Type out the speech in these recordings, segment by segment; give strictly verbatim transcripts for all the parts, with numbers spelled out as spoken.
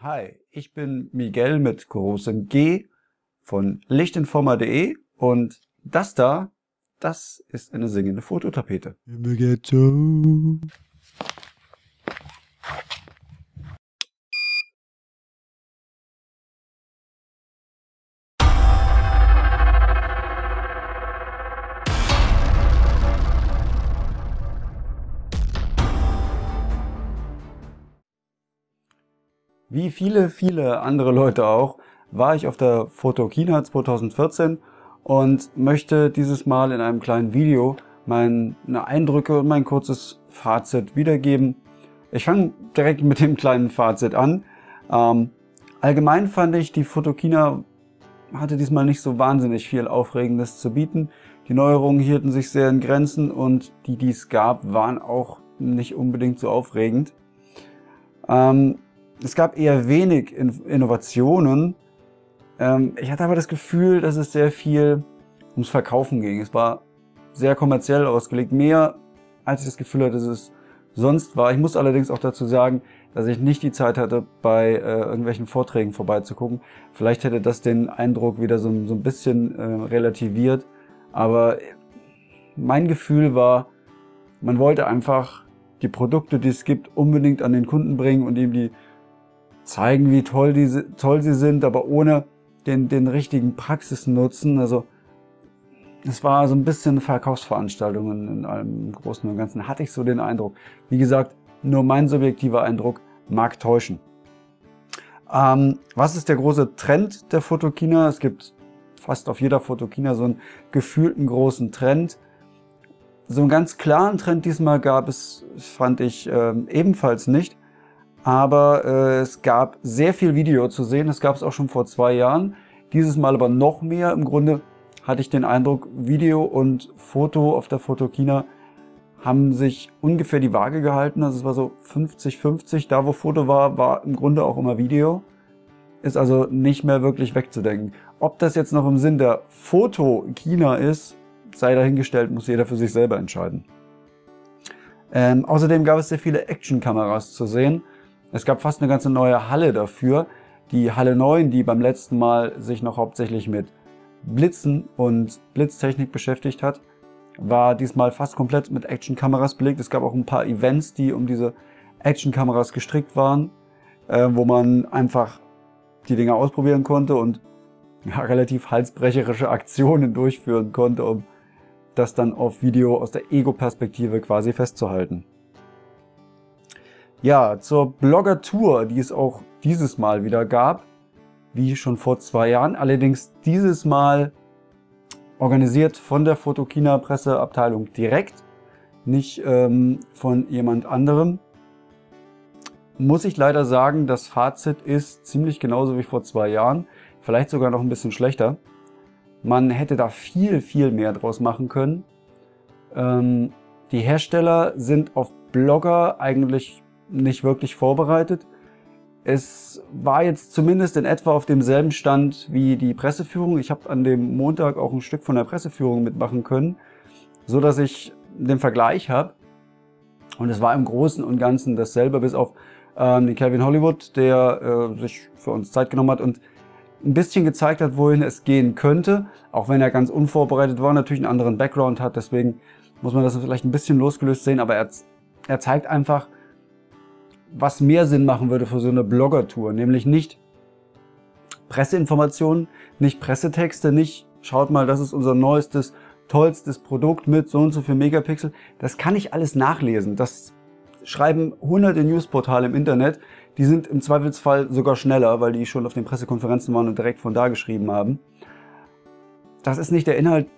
Hi, ich bin Miguel mit großem G von lichtinforma punkt de und das da, das ist eine singende Fototapete. Wie viele, viele andere Leute auch, war ich auf der Photokina zweitausendvierzehn und möchte dieses Mal in einem kleinen Video meine Eindrücke und mein kurzes Fazit wiedergeben. Ich fange direkt mit dem kleinen Fazit an. Ähm, allgemein fand ich, die Photokina hatte diesmal nicht so wahnsinnig viel Aufregendes zu bieten. Die Neuerungen hielten sich sehr in Grenzen und die, die es gab, waren auch nicht unbedingt so aufregend. Ähm, Es gab eher wenig Innovationen. Ich hatte aber das Gefühl, dass es sehr viel ums Verkaufen ging. Es war sehr kommerziell ausgelegt, mehr als ich das Gefühl hatte, dass es sonst war. Ich muss allerdings auch dazu sagen, dass ich nicht die Zeit hatte, bei irgendwelchen Vorträgen vorbeizugucken. Vielleicht hätte das den Eindruck wieder so ein bisschen relativiert. Aber mein Gefühl war, man wollte einfach die Produkte, die es gibt, unbedingt an den Kunden bringen und ihm die zeigen, wie toll, die, toll sie sind, aber ohne den, den richtigen Praxisnutzen. Also es war so ein bisschen Verkaufsveranstaltungen in allem im Großen und Ganzen, hatte ich so den Eindruck. Wie gesagt, nur mein subjektiver Eindruck mag täuschen. Ähm, was ist der große Trend der Photokina? Es gibt fast auf jeder Photokina so einen gefühlten großen Trend. So einen ganz klaren Trend diesmal gab es, fand ich, äh, ebenfalls nicht. Aber äh, es gab sehr viel Video zu sehen, das gab es auch schon vor zwei Jahren. Dieses Mal aber noch mehr. Im Grunde hatte ich den Eindruck, Video und Foto auf der Photokina haben sich ungefähr die Waage gehalten. Also es war so fünfzig fünfzig. Da wo Foto war, war im Grunde auch immer Video. Ist also nicht mehr wirklich wegzudenken. Ob das jetzt noch im Sinn der Photokina ist, sei dahingestellt, muss jeder für sich selber entscheiden. Ähm, außerdem gab es sehr viele Actionkameras zu sehen. Es gab fast eine ganze neue Halle dafür. Die Halle neun, die beim letzten Mal sich noch hauptsächlich mit Blitzen und Blitztechnik beschäftigt hat, war diesmal fast komplett mit Actionkameras belegt. Es gab auch ein paar Events, die um diese Actionkameras gestrickt waren, äh, wo man einfach die Dinger ausprobieren konnte und ja, relativ halsbrecherische Aktionen durchführen konnte, um das dann auf Video aus der Ego-Perspektive quasi festzuhalten. Ja, zur Blogger-Tour, die es auch dieses Mal wieder gab, wie schon vor zwei Jahren. Allerdings dieses Mal organisiert von der Photokina-Presseabteilung direkt, nicht ähm, von jemand anderem. Muss ich leider sagen, das Fazit ist ziemlich genauso wie vor zwei Jahren, vielleicht sogar noch ein bisschen schlechter. Man hätte da viel, viel mehr draus machen können. Ähm, die Hersteller sind auf Blogger eigentlich nicht wirklich vorbereitet. Es war jetzt zumindest in etwa auf demselben Stand wie die Presseführung. Ich habe an dem Montag auch ein Stück von der Presseführung mitmachen können, so dass ich den Vergleich habe. Und es war im Großen und Ganzen dasselbe, bis auf ähm, den Calvin Hollywood, der äh, sich für uns Zeit genommen hat und ein bisschen gezeigt hat, wohin es gehen könnte, auch wenn er ganz unvorbereitet war, natürlich einen anderen Background hat, deswegen muss man das vielleicht ein bisschen losgelöst sehen, aber er, er zeigt einfach, was mehr Sinn machen würde für so eine Blogger-Tour, nämlich nicht Presseinformationen, nicht Pressetexte, nicht, schaut mal, das ist unser neuestes, tollstes Produkt mit so und so viel Megapixel, das kann ich alles nachlesen, das schreiben hunderte Newsportale im Internet, die sind im Zweifelsfall sogar schneller, weil die schon auf den Pressekonferenzen waren und direkt von da geschrieben haben. Das ist nicht der Inhalt,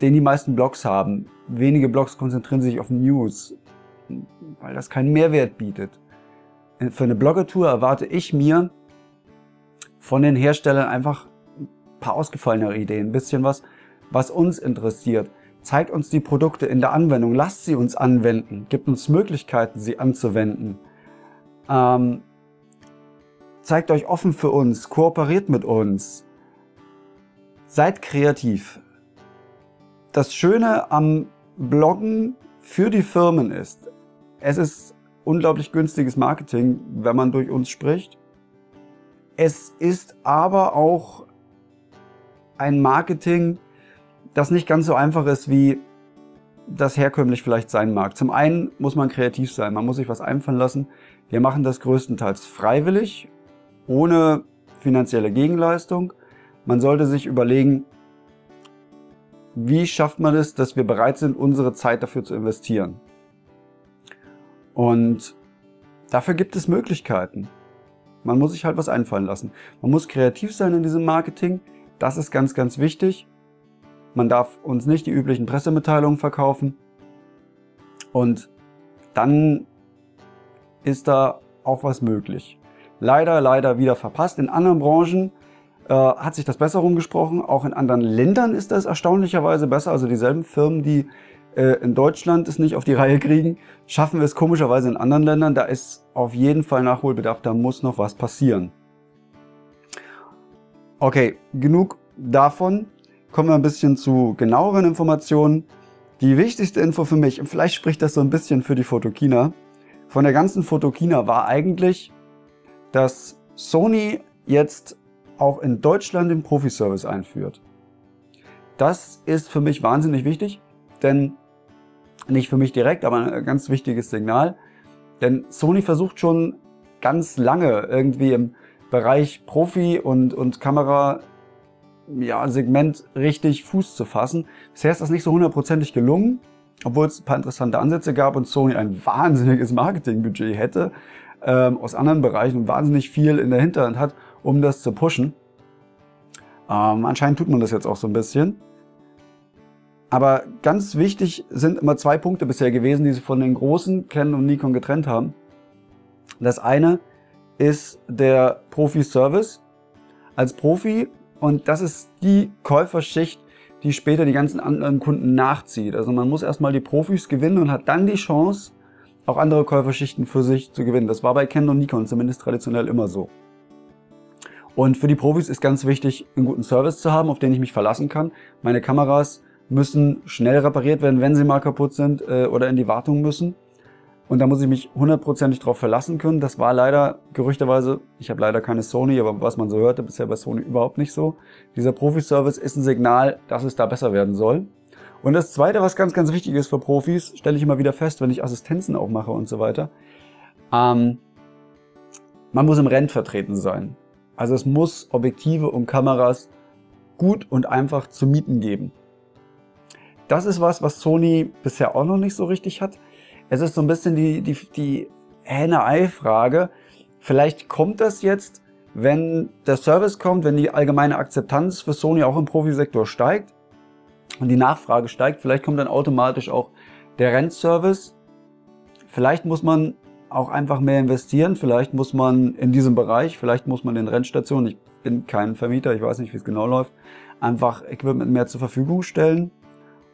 den die meisten Blogs haben. Wenige Blogs konzentrieren sich auf News, weil das keinen Mehrwert bietet. Für eine Blogger-Tour erwarte ich mir von den Herstellern einfach ein paar ausgefallenere Ideen, ein bisschen was, was uns interessiert. Zeigt uns die Produkte in der Anwendung, lasst sie uns anwenden, gibt uns Möglichkeiten, sie anzuwenden. Ähm, zeigt euch offen für uns, kooperiert mit uns, seid kreativ. Das Schöne am Bloggen für die Firmen ist, es ist unglaublich günstiges Marketing, wenn man durch uns spricht. Es ist aber auch ein Marketing, das nicht ganz so einfach ist, wie das herkömmlich vielleicht sein mag. Zum einen muss man kreativ sein, man muss sich was einfallen lassen. Wir machen das größtenteils freiwillig, ohne finanzielle Gegenleistung. Man sollte sich überlegen, wie schafft man es, dass wir bereit sind, unsere Zeit dafür zu investieren. Und dafür gibt es Möglichkeiten. Man muss sich halt was einfallen lassen. Man muss kreativ sein in diesem Marketing. Das ist ganz, ganz wichtig. Man darf uns nicht die üblichen Pressemitteilungen verkaufen. Und dann ist da auch was möglich. Leider, leider wieder verpasst. In anderen Branchen äh, hat sich das besser rumgesprochen. Auch in anderen Ländern ist das erstaunlicherweise besser. Also dieselben Firmen, die äh, in Deutschland es nicht auf die Reihe kriegen, schaffen wir es komischerweise in anderen Ländern. Da ist auf jeden Fall Nachholbedarf. Da muss noch was passieren. Okay, genug davon. Kommen wir ein bisschen zu genaueren Informationen. Die wichtigste Info für mich, und vielleicht spricht das so ein bisschen für die Photokina, von der ganzen Photokina war eigentlich, dass Sony jetzt auch in Deutschland den Profi-Service einführt. Das ist für mich wahnsinnig wichtig, denn, nicht für mich direkt, aber ein ganz wichtiges Signal, denn Sony versucht schon ganz lange irgendwie im Bereich Profi und, und Kamera, ja, Segment richtig Fuß zu fassen. Bisher ist das nicht so hundertprozentig gelungen, obwohl es ein paar interessante Ansätze gab und Sony ein wahnsinniges Marketingbudget hätte, ähm, aus anderen Bereichen wahnsinnig viel in der Hinterhand hat, um das zu pushen. Ähm, anscheinend tut man das jetzt auch so ein bisschen. Aber ganz wichtig sind immer zwei Punkte bisher gewesen, die sie von den großen Canon und Nikon getrennt haben. Das eine ist der Profi-Service. Als Profi, und das ist die Käuferschicht, die später die ganzen anderen Kunden nachzieht. Also man muss erstmal die Profis gewinnen und hat dann die Chance, auch andere Käuferschichten für sich zu gewinnen. Das war bei Canon und Nikon zumindest traditionell immer so. Und für die Profis ist ganz wichtig, einen guten Service zu haben, auf den ich mich verlassen kann. Meine Kameras müssen schnell repariert werden, wenn sie mal kaputt sind äh, oder in die Wartung müssen. Und da muss ich mich hundertprozentig drauf verlassen können. Das war leider, gerüchterweise, ich habe leider keine Sony, aber was man so hörte, bisher bei Sony überhaupt nicht so. Dieser Profi-Service ist ein Signal, dass es da besser werden soll. Und das Zweite, was ganz, ganz wichtig ist für Profis, stelle ich immer wieder fest, wenn ich Assistenzen auch mache und so weiter, ähm, man muss im Rennen vertreten sein. Also es muss Objektive und Kameras gut und einfach zu mieten geben. Das ist was, was Sony bisher auch noch nicht so richtig hat. Es ist so ein bisschen die, die, die Henne-Ei-Frage. Vielleicht kommt das jetzt, wenn der Service kommt, wenn die allgemeine Akzeptanz für Sony auch im Profisektor steigt und die Nachfrage steigt. Vielleicht kommt dann automatisch auch der Rent-Service. Vielleicht muss man auch einfach mehr investieren. Vielleicht muss man in diesem Bereich, vielleicht muss man den Rentstationen, ich bin kein Vermieter, ich weiß nicht, wie es genau läuft, einfach Equipment mehr zur Verfügung stellen,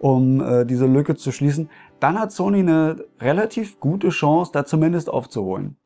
um äh, diese Lücke zu schließen. Dann hat Sony eine relativ gute Chance, da zumindest aufzuholen.